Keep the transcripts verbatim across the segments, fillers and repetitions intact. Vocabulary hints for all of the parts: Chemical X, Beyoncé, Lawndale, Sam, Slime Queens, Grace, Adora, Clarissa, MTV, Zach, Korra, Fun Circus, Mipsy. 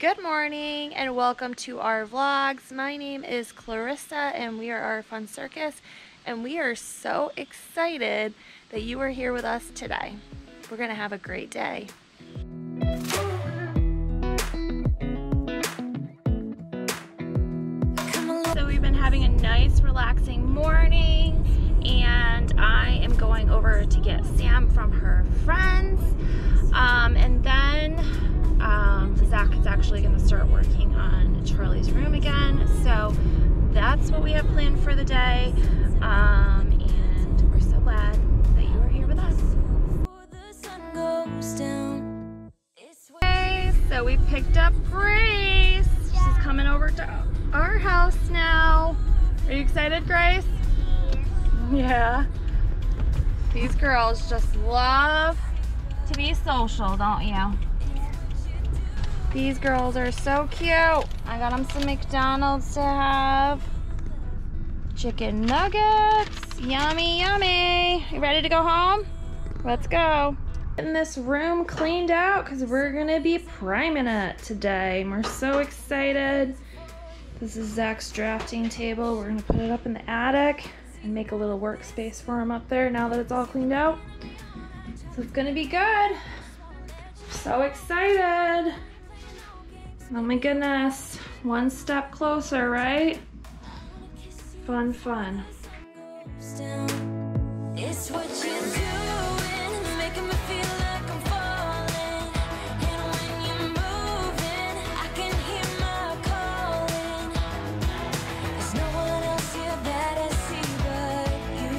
Good morning and welcome to our vlogs. My name is Clarissa and we are our Fun Circus, and we are so excited that you are here with us today. We're gonna have a great day. So we've been having a nice relaxing morning and I am going over to get Sam from her friends, um, and then Um, Zach is actually going to start working on Charlie's room again, so that's what we have planned for the day, um, and we're so glad that you are here with us. Okay, so we picked up Grace. She's coming over to our house now. Are you excited, Grace? Yeah. These girls just love to be social, don't you? These girls are so cute. I got them some McDonald's to have. Chicken nuggets. Yummy, yummy. You ready to go home? Let's go. Getting this room cleaned out because we're gonna be priming it today. We're so excited. This is Zach's drafting table. We're gonna put it up in the attic and make a little workspace for him up there now that it's all cleaned out. So it's gonna be good. So excited. Oh my goodness, one step closer, right? Fun, fun. It's what you do, making me feel like I'm falling. And when you're moving, I can hear my calling. There's no one else here that I see but you.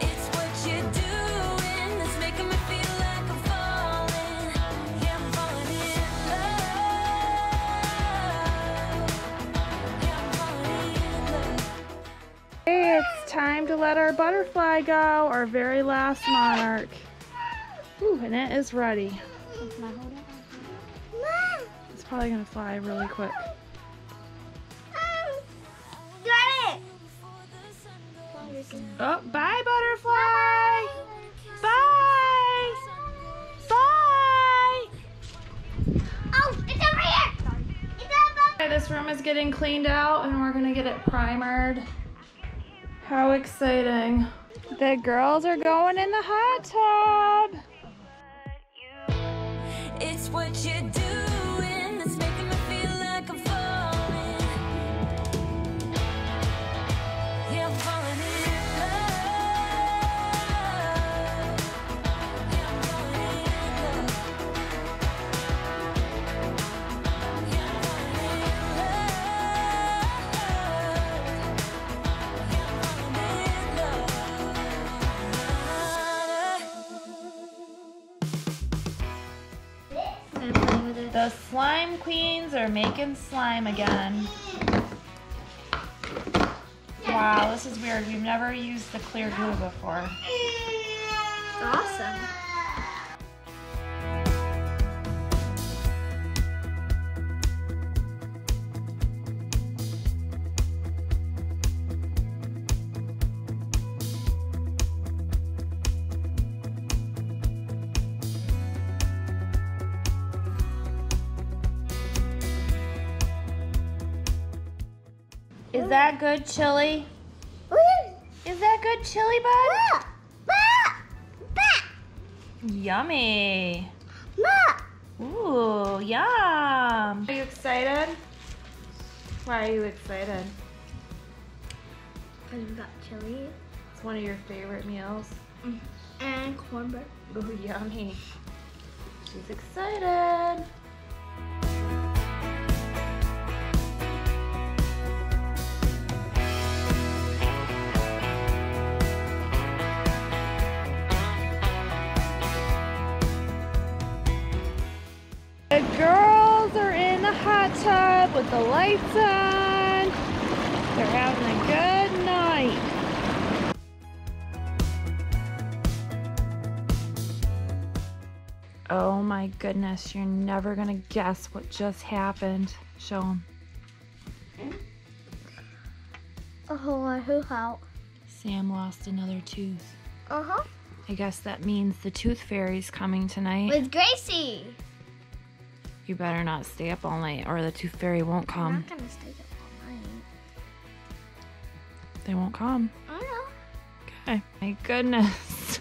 It's what you do, that's making me feel like I'm falling. Yeah, I'm falling in love. It's time to let our butterfly go, our very last monarch. Ooh, and it is ready. It's probably gonna fly really quick. Oh, bye butterfly! Bye! Bye! Oh, it's over here! It's over. Okay, this room is getting cleaned out and we're gonna get it primered. How exciting. The girls are going in the hot tub. It's what you do and it's making me feel like I'm falling. Yeah, I'm falling in love. Yeah, I'm falling in love. Yeah, I'm falling in love. The Slime Queens are making slime again. Wow, this is weird. We've never used the clear glue before. It's awesome. Is that good chili? Is that good chili, bud? Yummy. Ooh, yum. Are you excited? Why are you excited? Because we got chili. It's one of your favorite meals. Mm. And cornbread. Ooh, yummy. She's excited. The girls are in the hot tub with the lights on. They're having a good night. Oh my goodness, you're never gonna guess what just happened. Show them. Oh, I hoo out. Sam lost another tooth. Uh-huh. I guess that means the tooth fairy's coming tonight. With Gracie. You better not stay up all night or the tooth fairy won't come. I'm not gonna stay up all night. They won't come. I know. Okay. My goodness.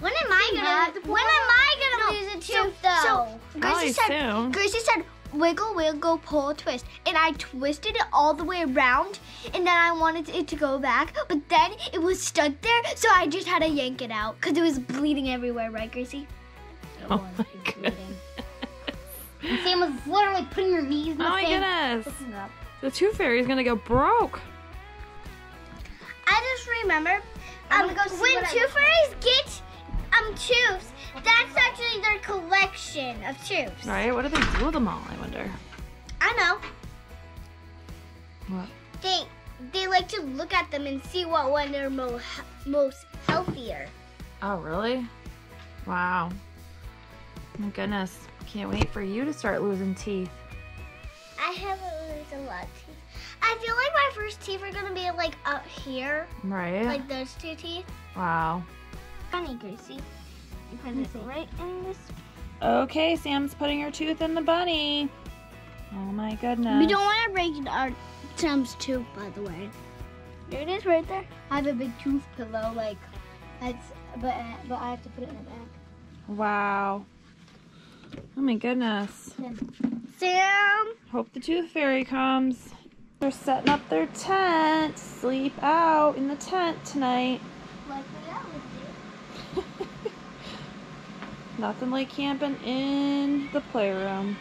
When am I gonna When am I gonna no. lose a tooth so, though? So Gracie said Gracie said wiggle, wiggle, pull, twist. And I twisted it all the way around and then I wanted it to go back, but then it was stuck there, so I just had to yank it out because it was bleeding everywhere, right, Gracie? Oh my goodness. And Sam was literally putting her knees in the Oh my thing. Goodness. Up. The tooth fairy's gonna go broke. I just remember um, go when tooth fairies get um tubes, that's actually their collection of tubes. Right? What do they do with them all, I wonder? I know. What? They they like to look at them and see what one they're mo most healthier. Oh really? Wow. Oh my goodness. Can't wait for you to start losing teeth. I haven't lost a lot of teeth. I feel like my first teeth are gonna be like up here. Right. Like those two teeth. Wow. Funny, Gracie. You put it right in this. Okay, Sam's putting her tooth in the bunny. Oh my goodness. We don't want to break our Sam's tooth, by the way. There it is, right there. I have a big tooth pillow, like that's, but but I have to put it in the back. Wow. Oh my goodness. Sam! Hope the tooth fairy comes. They're setting up their tent. Sleep out in the tent tonight. Like we always do. Nothing like camping in the playroom.